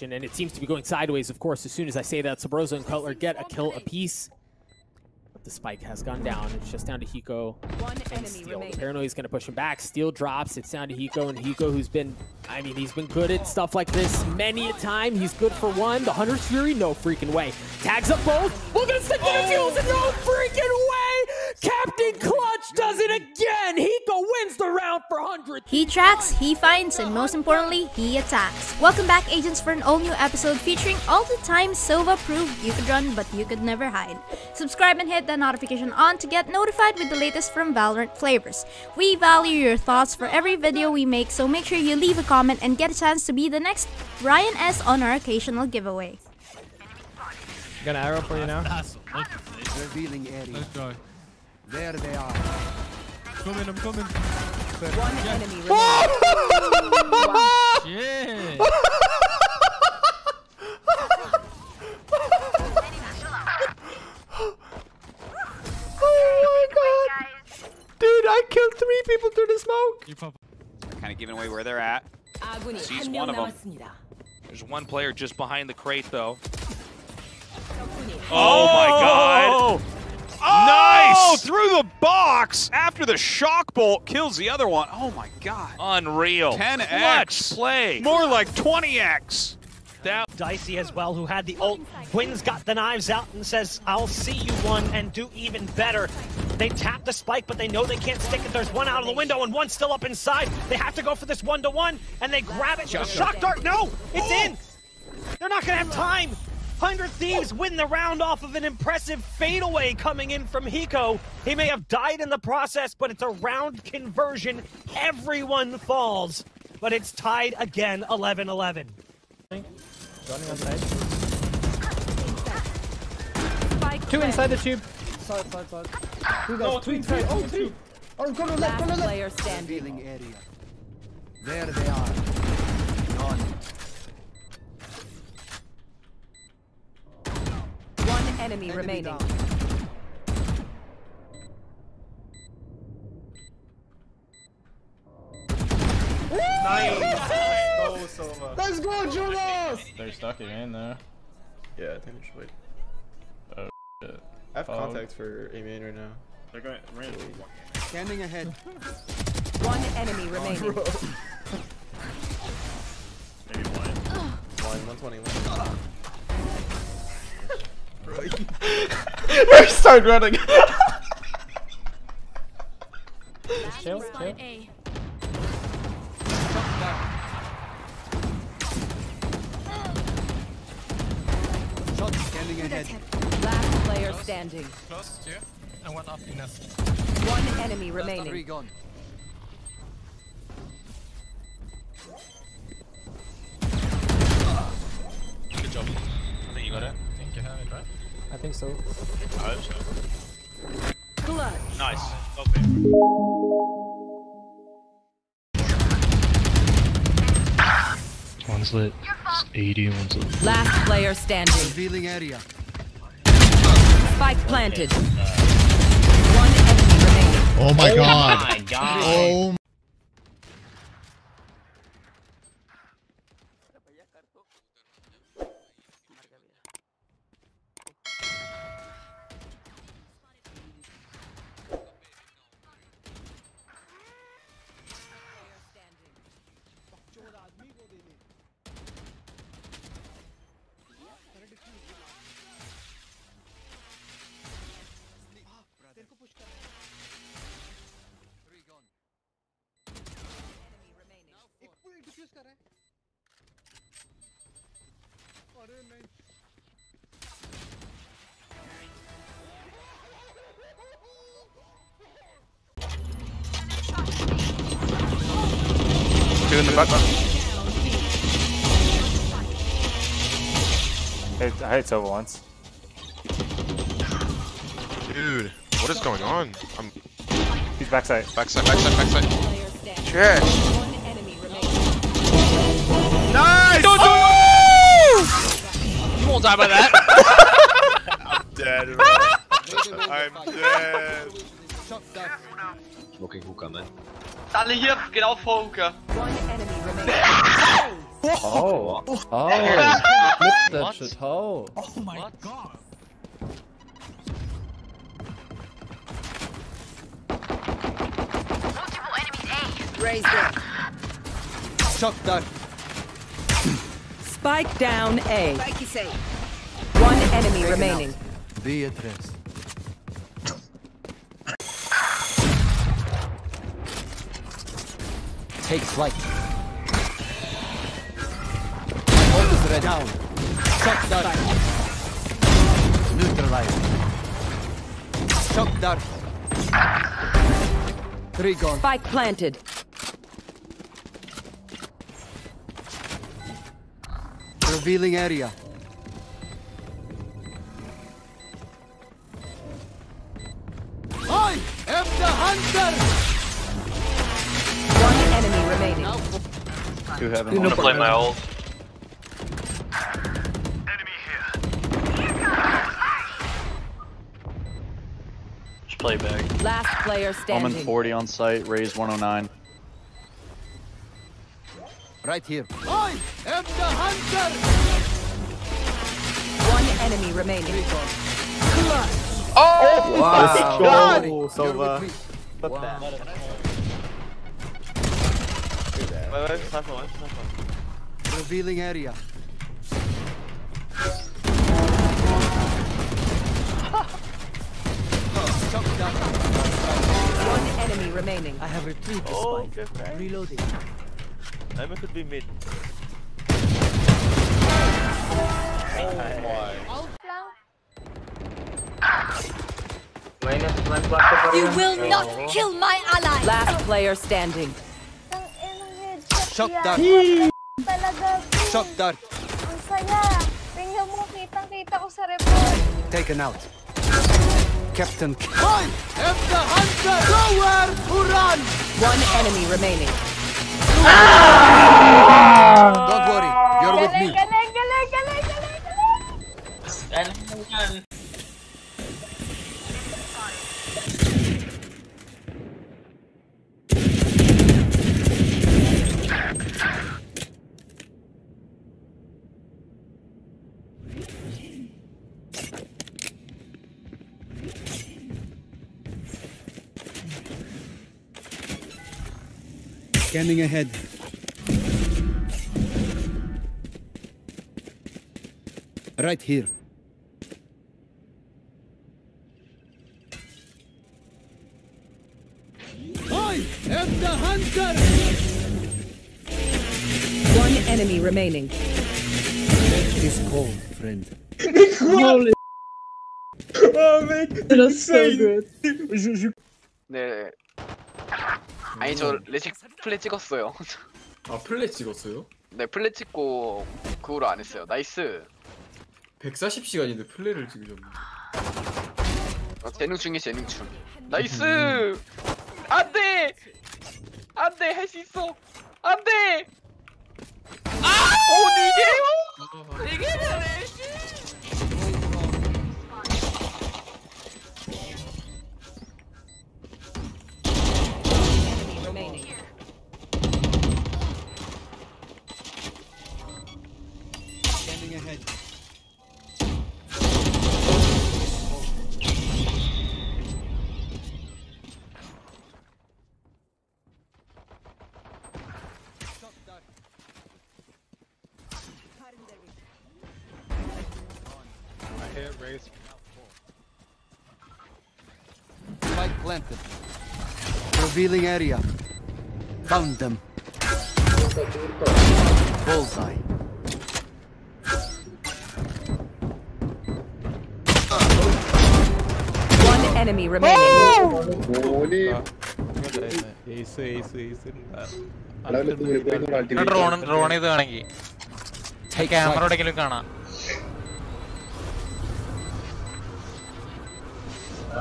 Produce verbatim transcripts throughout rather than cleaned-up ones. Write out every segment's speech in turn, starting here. direction, and it seems to be going sideways, of course, as soon as I say that. Sobroso and Cutler get a kill apiece. But the spike has gone down. It's just down to Hiko One and Steel. Paranoia is going to push him back. Steel drops. It's down to Hiko, and Hiko, who's been, I mean, he's been good at stuff like this many a time. He's good for one. The Hunter's Fury, no freaking way. Tags up both. Look at the stick to the heels, and no freaking way! Captain Clutch does it again! Hiko wins the round for one hundred. He tracks, he finds, and most importantly, he attacks. Welcome back, agents, for an all-new episode featuring all the times Sova proved you could run, but you could never hide. Subscribe and hit that notification on to get notified with the latest from Valorant flavors. We value your thoughts for every video we make, so make sure you leave a comment and get a chance to be the next Ryan S on our occasional giveaway. Got an arrow for you now. Revealing area. Let's go. There they are. Coming, I'm coming. One yeah. enemy. Oh! Shit. I killed three people through the smoke. They're kind of giving away where they're at. She's one of them. There's one player just behind the crate, though. Oh, oh my God! Oh! Nice through the box after the shock bolt kills the other one. Oh my God! Unreal. ten X Clutch play. More like twenty X. Down. Dicey as well, who had the ult. Quinn's got the knives out and says, "I'll see you one and do even better." They tap the spike, but they know they can't stick it. There's one out of the window and one still up inside. They have to go for this one-to-one, and they grab it. Shock dart, no! It's in! They're not gonna have time! one hundred Thieves win the round off of an impressive fadeaway coming in from Hiko. He may have died in the process, but it's a round conversion. Everyone falls, but it's tied again, eleven eleven. Two inside the tube. Side, side, side. Two guys, no, two inside. Oh, two. Oh, go to left, go to left. Player standing. Area. There they are. None. One enemy, enemy remaining. Down. Nice. So, so let's go, Jonas. They're stuck again, though. Yeah, I think we should wait. Oh, shit. I have Followed. contact for A main right now. They're going really standing ahead. One enemy remaining. Maybe one. One, one twenty-one. Bro, you start running. Just chill, chill. Shot standing ahead. Last player standing. Close, two. And one up in us. One enemy remaining. Three gone. Good job. I think you got it. I think you have it, right? I think so. I hope so. Clutch. Nice. Okay. One's lit. It's eighty, one's lit. Last player standing. Revealing area. Spike planted. Okay. Uh, One enemy remaining. Oh my oh God. My God. Oh my. Two in the back. Hey, I hit Sova once. Dude, what is going on? I'm. He's backside. Backside. Backside. Backside. Shit. Nice. Don't do it. Won't die by that. I'm dead, man. I'm dead. Smoking hookah, man. Alle hier, geht auf vor Hookah. Oh! Oh! Oh! That shit. Oh! Oh my what? God! Multiple enemies A. Raise it. Shot down. Spike down A. Spike is A. One enemy Breaking remaining. Out. Beatrice. Take flight. Hold is red down. Shock dart. Neutralize. Shock dart. Three gone. Spike planted. Revealing area. I am the hunter! Remaining. You haven't want to play my ult. Enemy here. Just play back. Last player standing. Omen forty on site, raise one oh nine. Right here. I am the hunter! One enemy remaining. Oh! Oh wow. God! Oh, so but wow. Wait, wait, it's not fun, it's not fun. Revealing area. One enemy remaining. I have retrieved the oh, spike. Okay, reloading. I could be mid. Oh my. You will not kill my ally. Last player standing. Shock dart. Shock dart. Taken out. Captain Clutch. I'm the hunter. Nowhere to run. One enemy remaining. Ah! Don't worry, you're with me. Scanning ahead. Right here. I am the hunter! One enemy remaining. It is cold, friend. It's cold! Oh, man. That's so good. 네. 아니 저 레식 플레이 찍었어요. 아 플레이 찍었어요? 네 플레이 찍고 그 후로 안 했어요. 나이스. 백사십 시간인데 플레이를 찍으셨네. 아, 재능 중에 재능 중. 나이스. 음. 안돼. 안돼 할 수 있어. 안돼. 아! 오 니게요? 니게요 레식. Spike planted. Revealing area. Found them. Bullseye. One enemy remaining. Oh! Take camera. Uh,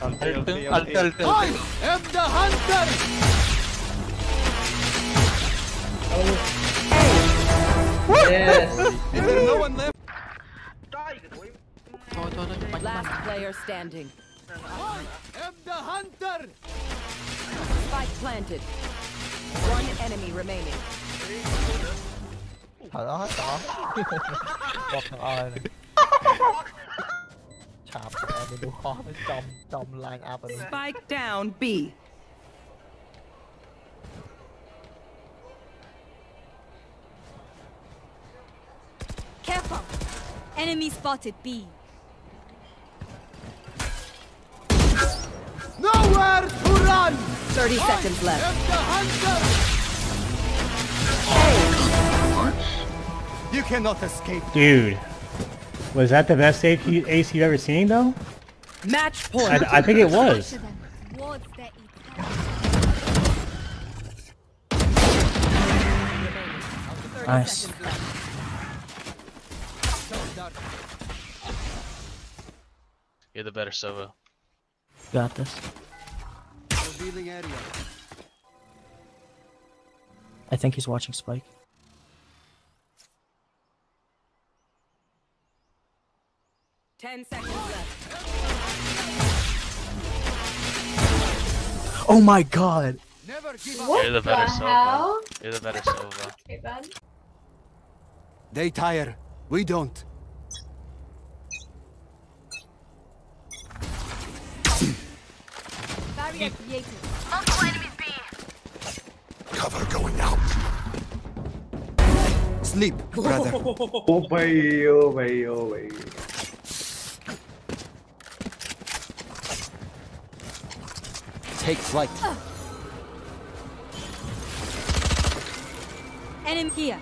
Alt, Alt, Alt, Alt. I am the hunter! Oh. Yes! Is there no one left? Last player standing. I am the hunter! Spike planted. One enemy remaining. 好好好，搏同愛，插我哋都開浸浸 line up 啊 ！Spike down B。Careful, enemy spotted B. Nowhere to run. Thirty seconds left. Oh. You cannot escape, dude. Was that the best ace you've ever seen, though? Match point. I, I think it was. Nice. You're the better Sova. Got this. I think he's watching Spike. Ten seconds left. Oh my god! Never give up. What You're the, the better hell? Sova. You're the better Sova. Okay, then. They tire. We don't. Cover going out. Sleep, brother. Oh boy, oh boy, oh boy. Take flight. Enemy here.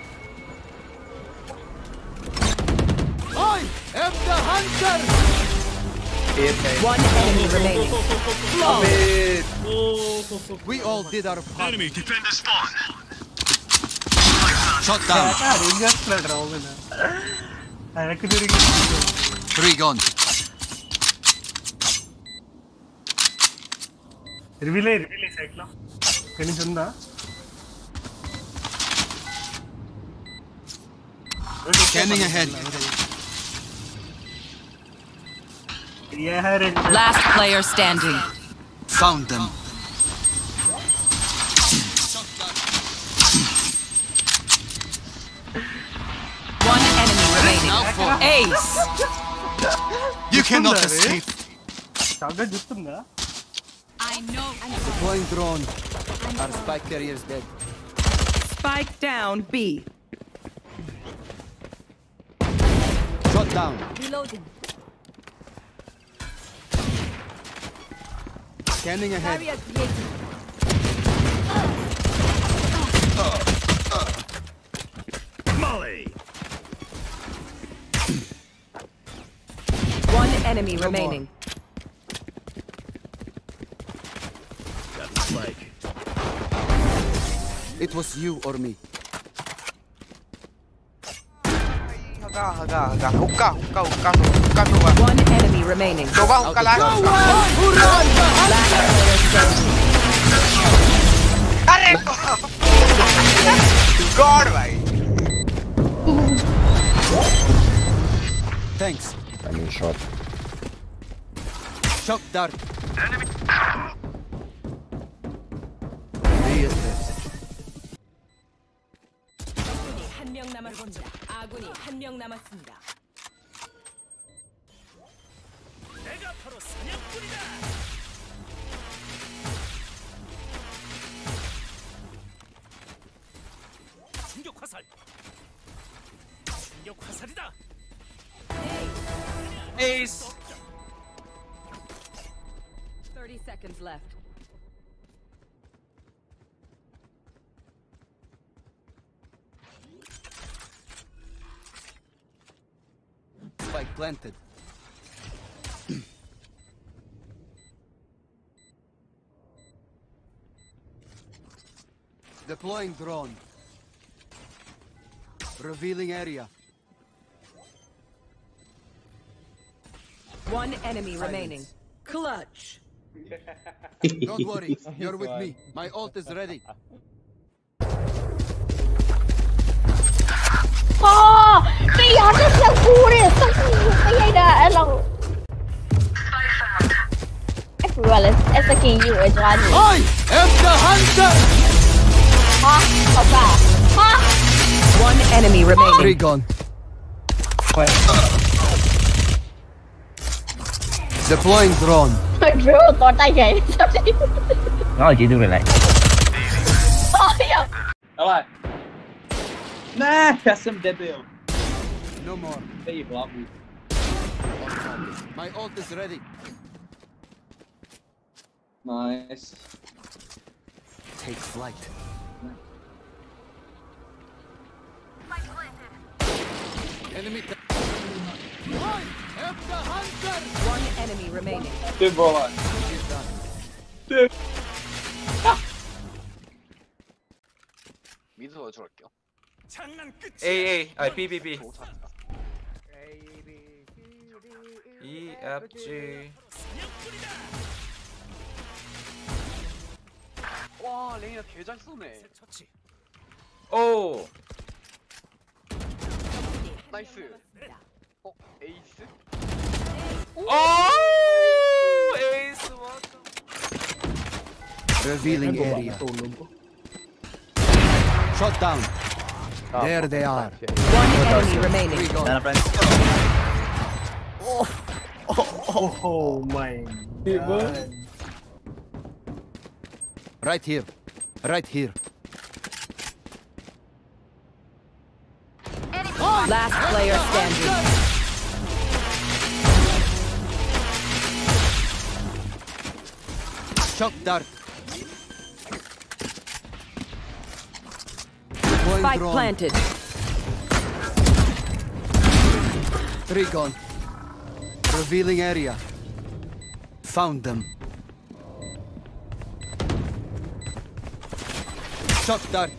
I am the hunter. One enemy remaining. Blow. We all did our part. Enemy defend the spawn. Shot down. Three gone. Reveal, reveal cycle. Can you chunda? Scanning ahead. Yeah, last player standing. Found them. One enemy remaining. Ace. You cannot escape. I know. Deploying drone. Our spike carrier is dead. Spike down B. Shot down. Reloading. Standing ahead. Molly. One enemy Come remaining. That's like it was you or me. One enemy remaining. No one who runs. God, right? Thanks. I need a shot. Shock dart. Enemy. Ace. Thirty seconds left. Spike planted. Deploying drone. Revealing area. One enemy Silence. remaining. Clutch. Don't worry, you're with me. My ult is ready. Oh, they are just so good. Everyone is attacking you, Adrian. I am the hunter. Ah, Ah. One enemy remaining. Three gone. Wait. Deploying drone. Drone, thought I gave it. No, you do it like. Oh yeah. Hello. Nah, that's some debil. No more. There you block me. My ult is ready. Nice. Take flight. Enemy. One enemy remaining. Good boy. Good. Hey, hey, I B B B. E F G. 와, 레이나 개잘 쏘네. 오. 나이스. 어, 에이스? 오! 에이스 왔다. Revealing area. Shot down. There they are. One enemy remaining. Oh. Oh, oh my God. Right here. Right here. Last player standing. Shock dart. Spike planted. Three gone. Revealing area. Found them. Shock dart.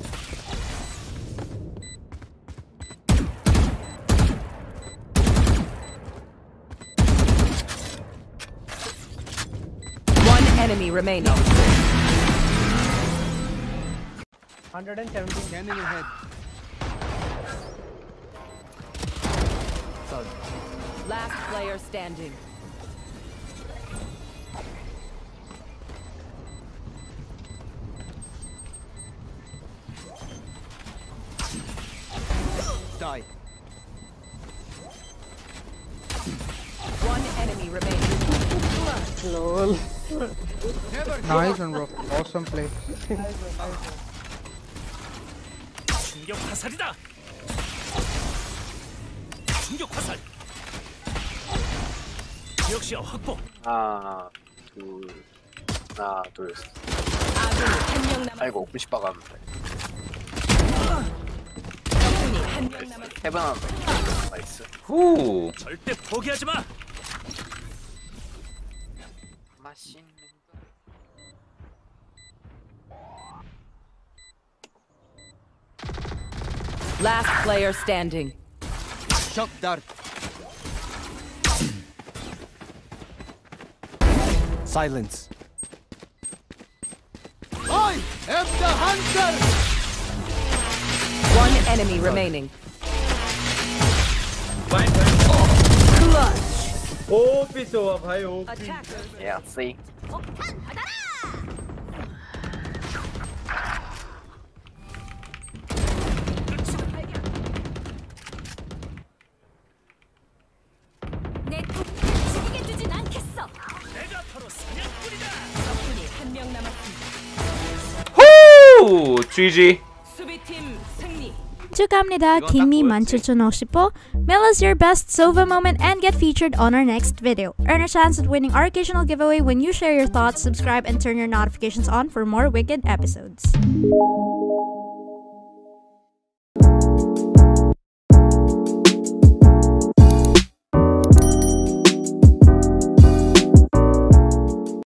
One enemy remaining. one seventeen standing ahead. Last player standing. Die. One enemy remaining. Lol. Nice one, bro. Awesome play. 하나, 둘, 하나, 둘. 아이고, 오십 박 가는데. 해봐. 나이스. 후. 절대 포기하지 마. 맛있는 거. Last player standing. Shock dart. Silence. I am the hunter. One enemy remaining. Fine, fine. Clutch. Oh, piso up high. Oh, yeah, see. G G. 축하합니다. 김이 one seven five zero. Mail us your best Sova moment and get featured on our next video. Earn a chance at winning our occasional giveaway when you share your thoughts, subscribe, and turn your notifications on for more wicked episodes.